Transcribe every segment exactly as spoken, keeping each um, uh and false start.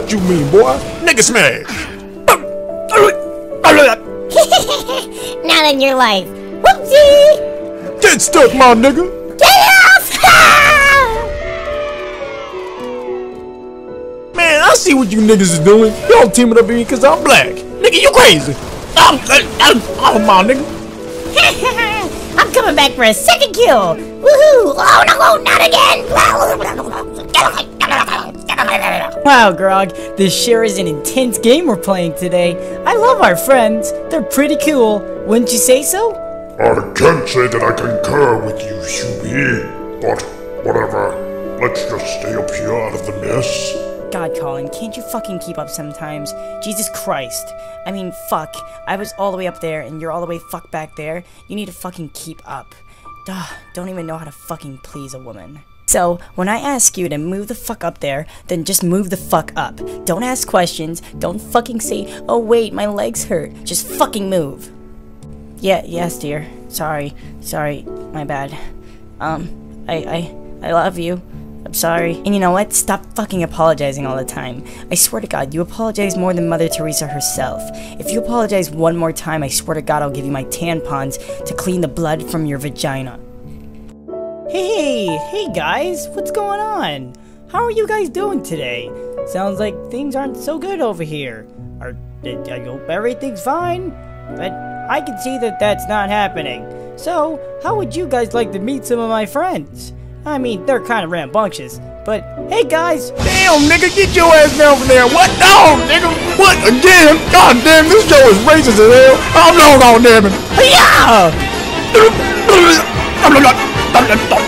What you mean, boy? Nigga smash. Not in your life. Whoopsie. Get stuck, my nigga. Get off. Man, I see what you niggas is doing. Y'all teaming up here because I'm black. Nigga, you crazy. I'm, I'm, I'm my nigga. I'm coming back for a second kill. Woohoo. Oh, no, oh, not again. Get off. Wow, Grog, this sure is an intense game we're playing today. I love our friends. They're pretty cool. Wouldn't you say so? I can't say that I concur with you, Shuby, but whatever. Let's just stay up here out of the mess. God, Colin, can't you fucking keep up sometimes? Jesus Christ. I mean, fuck. I was all the way up there, and you're all the way fuck back there. You need to fucking keep up. Duh, don't even know how to fucking please a woman. So, when I ask you to move the fuck up there, then just move the fuck up. Don't ask questions, don't fucking say, oh wait, my legs hurt, just fucking move. Yeah, yes dear, sorry, sorry, my bad. Um, I, I, I love you, I'm sorry. And you know what, stop fucking apologizing all the time. I swear to God, you apologize more than Mother Teresa herself. If you apologize one more time, I swear to God I'll give you my tampons to clean the blood from your vagina. Hey, hey guys, what's going on? How are you guys doing today? Sounds like things aren't so good over here. Are, I hope everything's fine, but I can see that that's not happening. So, how would you guys like to meet some of my friends? I mean, they're kind of rambunctious, but hey guys! Damn, nigga, get your ass down from there! What? No, nigga! What? Again? God damn, this show is racist as hell! I'm not on damn it! Yeah! My cranium!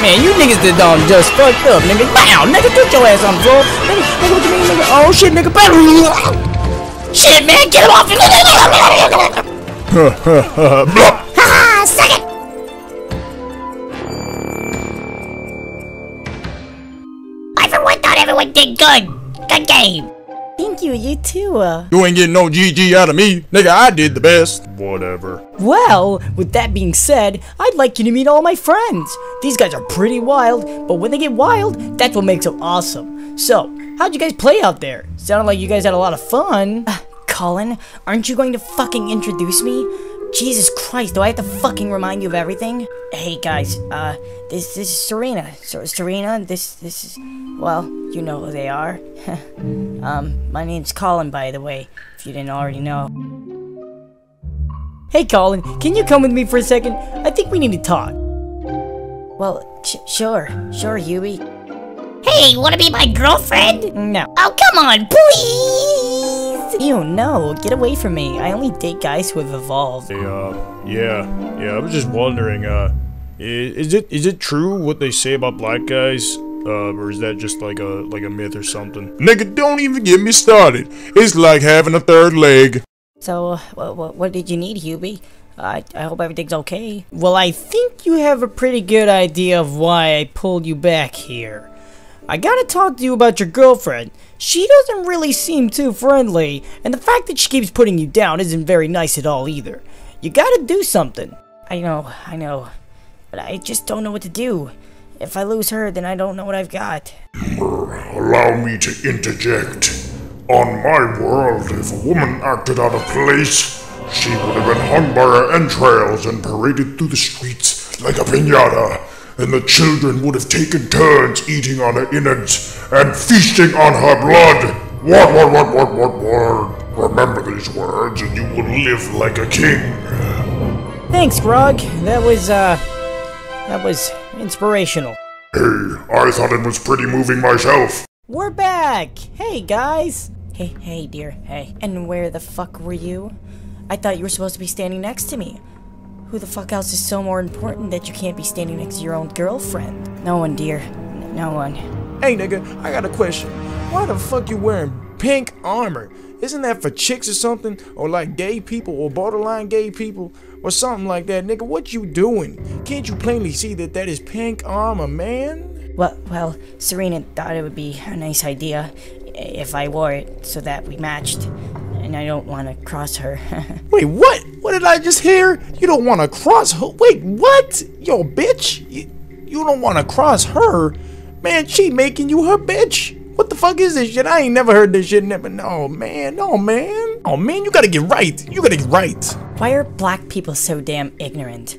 Man, you niggas did all just fucked up, nigga. Wow, nigga, get your ass on the floor. Nigga, nigga, what you mean, nigga? Oh shit, nigga, shit, man, get him off! Haha, suck it! Everyone did good. Good game. Thank you, you too. Uh... You ain't getting no G G out of me. Nigga, I did the best. Whatever. Well, with that being said, I'd like you to meet all my friends. These guys are pretty wild, but when they get wild, that's what makes them awesome. So, how'd you guys play out there? Sounded like you guys had a lot of fun. Uh, Colin, aren't you going to fucking introduce me? Jesus Christ, do I have to fucking remind you of everything? Hey guys, uh, this, this is Serena. So, Serena, this, this is, well, you know who they are. um, my name's Colin, by the way, if you didn't already know. Hey Colin, can you come with me for a second? I think we need to talk. Well, sh sure, sure, Huey. Hey, wanna be my girlfriend? No. Oh, come on, please! Ew, no, get away from me. I only date guys who have evolved. Hey, uh, yeah, yeah, I was just wondering, uh, is it is it true what they say about black guys? Uh, or is that just like a, like a myth or something? Nigga, don't even get me started. It's like having a third leg. So, uh, what, what did you need, Hubie? I, I hope everything's okay. Well, I think you have a pretty good idea of why I pulled you back here. I gotta talk to you about your girlfriend. She doesn't really seem too friendly, and the fact that she keeps putting you down isn't very nice at all either. You gotta do something. I know, I know, but I just don't know what to do. If I lose her, then I don't know what I've got. Allow me to interject. On my world, if a woman acted out of place, she would have been hung by her entrails and paraded through the streets like a piñata. And the children would have taken turns eating on her innards and feasting on her blood. What, what, what, what, what, what? Remember these words and you will live like a king. Thanks, Grog. That was, uh, that was inspirational. Hey, I thought it was pretty moving myself. We're back. Hey, guys. Hey, hey, dear, hey. And where the fuck were you? I thought you were supposed to be standing next to me. Who the fuck else is so more important that you can't be standing next to your own girlfriend? No one, dear. N no one. Hey, nigga, I got a question. Why the fuck you wearing pink armor? Isn't that for chicks or something? Or like gay people or borderline gay people? Or something like that, nigga, what you doing? Can't you plainly see that that is pink armor, man? Well, well, Serena thought it would be a nice idea if I wore it so that we matched. and I don't want to cross her. Wait, what? What did I just hear? You don't want to cross her? Wait, what? Yo, bitch. You, you don't want to cross her? Man, she making you her bitch. What the fuck is this shit? I ain't never heard this shit. Never. No, man. No, man. Oh, man, you gotta get right. You gotta get right. Why are black people so damn ignorant?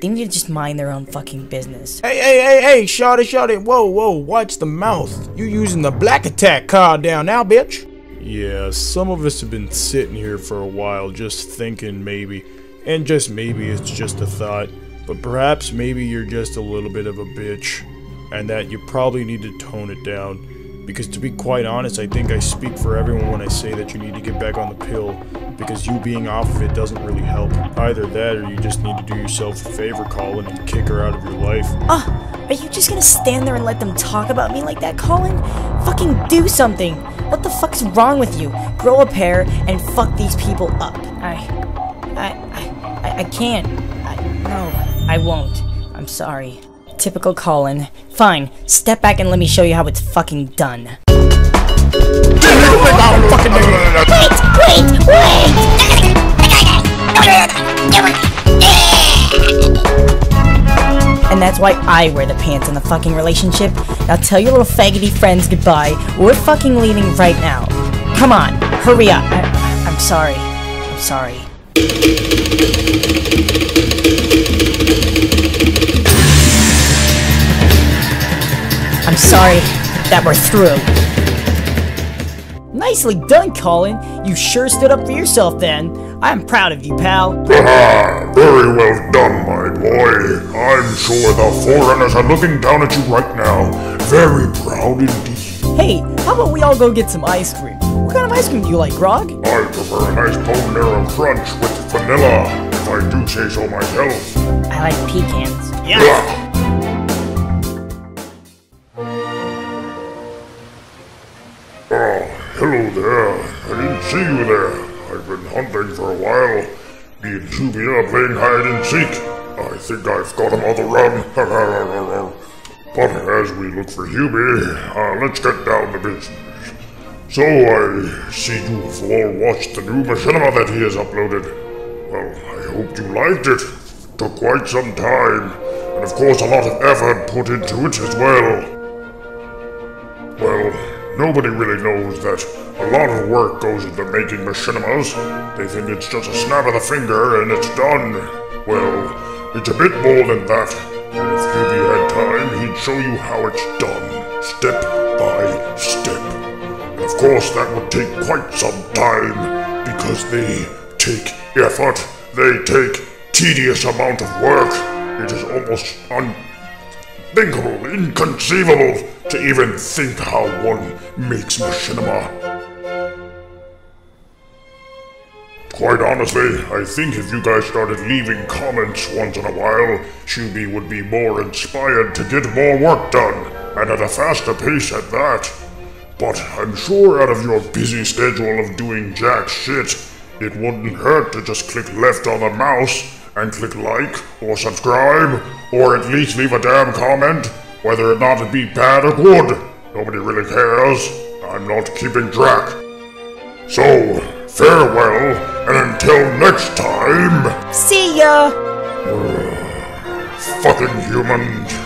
They need to just mind their own fucking business. Hey, hey, hey, hey, shawty, shawty. Whoa, whoa, watch the mouth. You using the black attack card down now, bitch. Yeah, some of us have been sitting here for a while just thinking maybe. And just maybe it's just a thought. But perhaps maybe you're just a little bit of a bitch. And that you probably need to tone it down. Because to be quite honest, I think I speak for everyone when I say that you need to get back on the pill, because you being off of it doesn't really help. Either that or you just need to do yourself a favor, Colin, and kick her out of your life. Oh, are you just gonna stand there and let them talk about me like that, Colin? Fucking do something! What the fuck's wrong with you? Grow a pair and fuck these people up. I... I... I, I can't. I, no, I won't. I'm sorry. Typical Colin. Fine, step back and let me show you how it's fucking done. Wait, wait, wait! And that's why I wear the pants in the fucking relationship. Now tell your little faggoty friends goodbye. We're fucking leaving right now. Come on, hurry up. I, I'm sorry. I'm sorry. I'm sorry that we're through. Nicely done, Colin. You sure stood up for yourself then. I'm proud of you, pal. Haha, very well done, my boy. I'm sure the Forerunners are looking down at you right now. Very proud indeed. Hey, how about we all go get some ice cream? What kind of ice cream do you like, Grog? I prefer a nice bone marrow crunch with vanilla, if I do say so myself. I like pecans. Yeah. yeah. Hello there, I didn't see you there. I've been hunting for a while. Me and Cuby are playing hide and seek. I think I've got him on the run. But as we look for Hubie, uh, let's get down to business. So I see you have all watched the new machinima that he has uploaded. Well, I hoped you liked it. It took quite some time, and of course a lot of effort put into it as well. Well... Nobody really knows that a lot of work goes into making machinimas. They think it's just a snap of the finger and it's done. Well, it's a bit more than that. And if Hubie had time, he'd show you how it's done, step by step. And of course, that would take quite some time, because they take effort. They take tedious amount of work. It is almost un. Unthinkable, inconceivable to even think how one makes machinima. Quite honestly, I think if you guys started leaving comments once in a while, Shuby would be more inspired to get more work done, and at a faster pace at that. But I'm sure out of your busy schedule of doing jack shit, it wouldn't hurt to just click left on the mouse and click like, or subscribe, or at least leave a damn comment, whether or not it be bad or good. Nobody really cares. I'm not keeping track. So, farewell, and until next time... See ya! Uh, fucking humans.